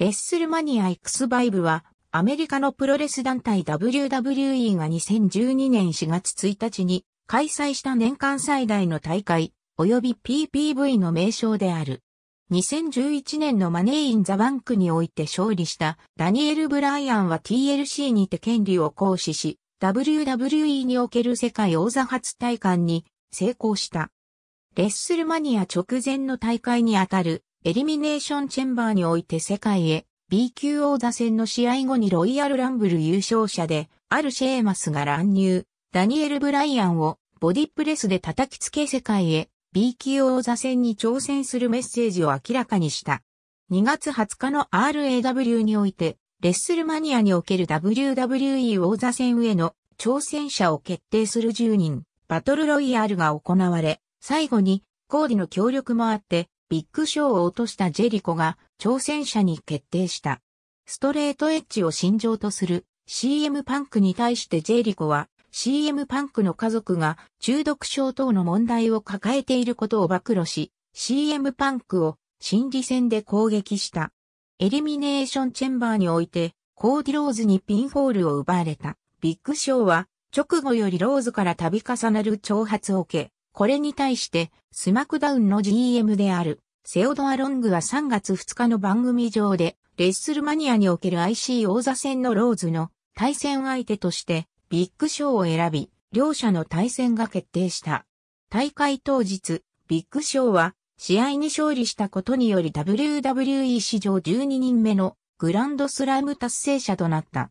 レッスルマニアXバイブは、アメリカのプロレス団体 WWE が2012年4月1日に開催した年間最大の大会、及び PPV の名称である。2011年のマネー・イン・ザ・バンクにおいて勝利したダニエル・ブライアンは TLC にて権利を行使し、WWE における世界王座初戴冠に成功した。レッスルマニア直前の大会にあたるエリミネーションチェンバーにおいて世界へ、B 級王座戦の試合後にロイヤルランブル優勝者で、あるシェーマスが乱入、ダニエル・ブライアンをボディプレスで叩きつけ世界へ、B 級王座戦に挑戦するメッセージを明らかにした。2月20日の RAW において、レッスルマニアにおける WWE 王座戦への挑戦者を決定する10人、バトルロイヤルが行われ、最後に、コーディの協力もあって、ビッグショーを落としたジェリコが挑戦者に決定した。ストレートエッジを信条とする CM パンクに対してジェリコは CM パンクの家族が中毒症等の問題を抱えていることを暴露し CM パンクを心理戦で攻撃した。エリミネーションチェンバーにおいてコーディローズにピンホールを奪われた。ビッグショーは直後よりローズから度重なる挑発を受け、これに対して、スマクダウンの GM である、セオドア・ロングは3月2日の番組上で、レッスルマニアにおける IC 王座戦のローズの対戦相手として、ビッグショーを選び、両者の対戦が決定した。大会当日、ビッグショーは、試合に勝利したことにより WWE 史上12人目のグランドスラム達成者となった。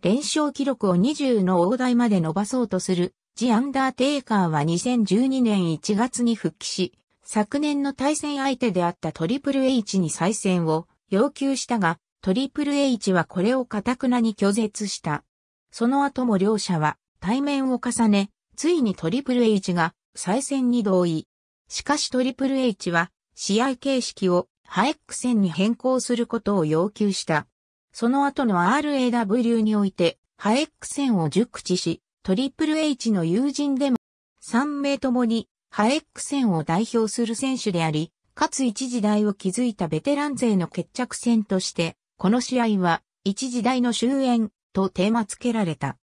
連勝記録を20の大台まで伸ばそうとする。ジ・アンダーテイカーは2012年1月に復帰し、昨年の対戦相手であったトリプル H に再戦を要求したが、トリプル H はこれを頑なに拒絶した。その後も両者は対面を重ね、ついにトリプル H が再戦に同意。しかしトリプル H は試合形式をHIAC戦に変更することを要求した。その後の RAW においてHIAC戦を熟知し、トリプル H の友人でも3名ともにHIAC戦を代表する選手であり、かつ一時代を築いたベテラン勢の決着戦として、この試合は一時代の終焉とテーマ付けられた。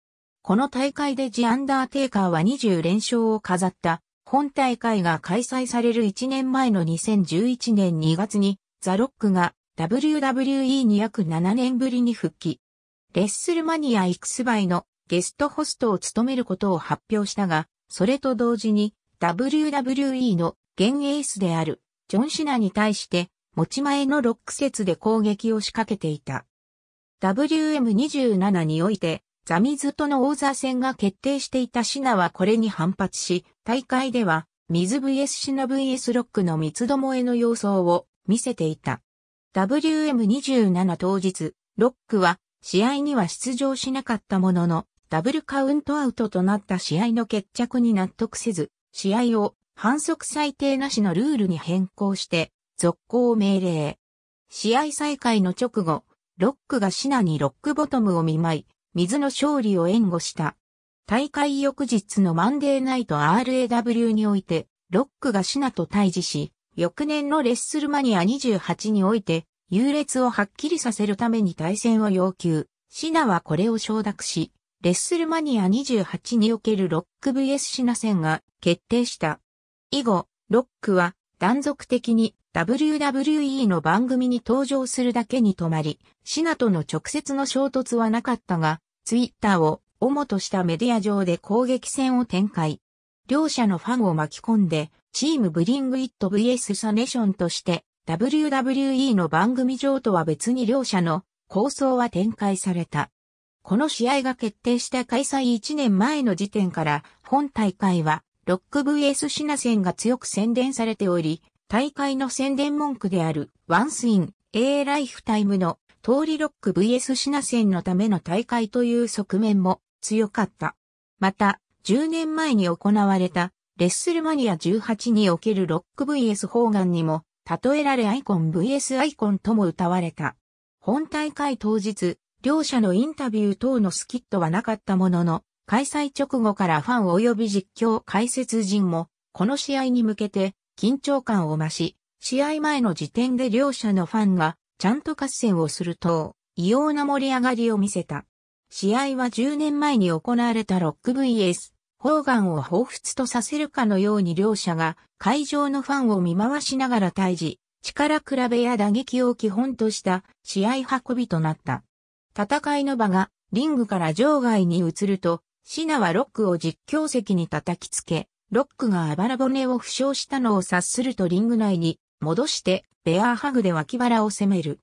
この大会でジ・アンダーテイカーは20連勝を飾った。本大会が開催される1年前の2011年2月にザ・ロックが WWE に約7年ぶりに復帰。レッスルマニアXバイのゲストホストを務めることを発表したが、それと同時に WWE の現エースであるジョン・シナに対して持ち前のロック説で攻撃を仕掛けていた。WM27 においてザ・ミズとの王座戦が決定していたシナはこれに反発し、大会ではミズ vs シナ vs ロックの三つどもえの様相を見せていた。WM27 当日、ロックは試合には出場しなかったものの、ダブルカウントアウトとなった試合の決着に納得せず、試合を反則裁定なしのルールに変更して、続行を命令。試合再開の直後、ロックがシナにロックボトムを見舞い、ミズの勝利を援護した。大会翌日のマンデーナイト RAW において、ロックがシナと対峙し、翌年のレッスルマニア28において、優劣をはっきりさせるために対戦を要求。シナはこれを承諾し、レッスルマニア28におけるロック vs シナ戦が決定した。以後、ロックは断続的に WWE の番組に登場するだけに止まり、シナとの直接の衝突はなかったが、ツイッターを主としたメディア上で攻撃戦を展開。両者のファンを巻き込んで、チームブリングイット vs サネーションとして、WWE の番組上とは別に両者の構想は展開された。この試合が決定した開催1年前の時点から本大会はロック vs シナ戦が強く宣伝されており、大会の宣伝文句である Once in a Lifetime の通りロック vs シナ戦のための大会という側面も強かった。また、10年前に行われたレッスルマニア18におけるロック vs ホーガンにも例えられアイコン vs アイコンとも歌われた。本大会当日、両者のインタビュー等のスキットはなかったものの、開催直後からファン及び実況解説陣も、この試合に向けて緊張感を増し、試合前の時点で両者のファンがちゃんと合戦をすると、異様な盛り上がりを見せた。試合は10年前に行われたロック vs ホーガンを彷彿とさせるかのように両者が会場のファンを見回しながら対峙、力比べや打撃を基本とした試合運びとなった。戦いの場がリングから場外に移ると、シナはロックを実況席に叩きつけ、ロックがあばら骨を負傷したのを察するとリング内に戻してベアーハグで脇腹を攻める。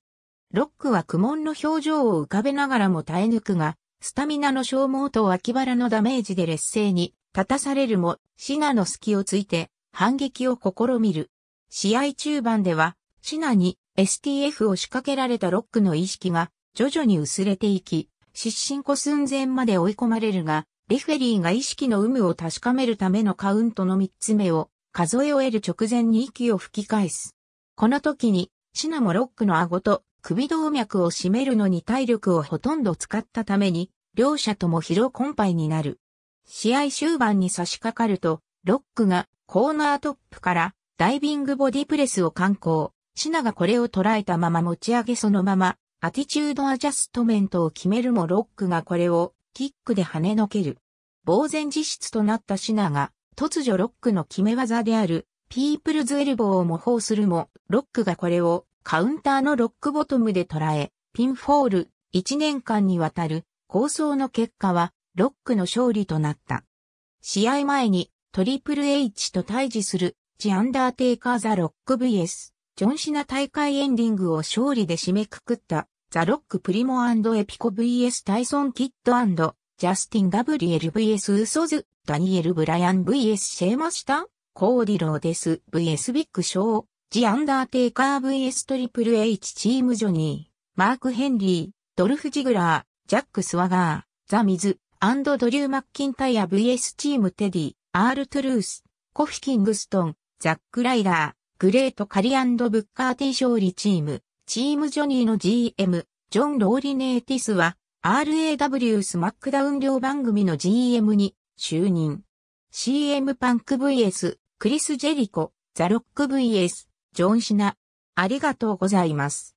ロックは苦悶の表情を浮かべながらも耐え抜くが、スタミナの消耗と脇腹のダメージで劣勢に立たされるも、シナの隙をついて反撃を試みる。試合中盤では、シナに STF を仕掛けられたロックの意識が徐々に薄れていき、失神寸前まで追い込まれるが、レフェリーが意識の有無を確かめるためのカウントの3つ目を数え終える直前に息を吹き返す。この時にシナもロックの顎と首動脈を締めるのに体力をほとんど使ったために両者とも疲労困憊になる。試合終盤に差し掛かるとロックがコーナートップからダイビングボディプレスを敢行。シナがこれを捉えたまま持ち上げそのままアティチュードアジャストメントを決めるもロックがこれをキックで跳ねのける。呆然自失となったシナが、突如ロックの決め技である、ピープルズエルボーを模倣するも、ロックがこれをカウンターのロックボトムで捉え、ピンフォール、1年間にわたる、抗争の結果は、ロックの勝利となった。試合前に、トリプル H と対峙する、ジ・アンダーテイカー・ザ・ロック vs、ジョン・シナ大会エンディングを勝利で締めくくった、ザ・ロック・プリモ&エピコ vs タイソン・キッド&ジャスティン・ガブリエル vs ウソズ、ダニエル・ブライアン vs シェーマスタン、コーディローデス vs ビッグショー、ジ・アンダーテイカー vs トリプル H チームジョニー、マーク・ヘンリー、ドルフ・ジグラー、ジャック・スワガー、ザ・ミズ、&ドリュー・マッキンタイア vs チームテディ、アール・トゥルース、コフィ・キングストン、ザック・ライダー、グレート・カリ&ブッカー T 勝利チーム、チームジョニーの GM、ジョン・ローリネーティスは、RAW スマックダウン両番組の GM に就任。CM パンク vs クリス・ジェリコ、ザ・ロック vs ジョン・シナ。ありがとうございます。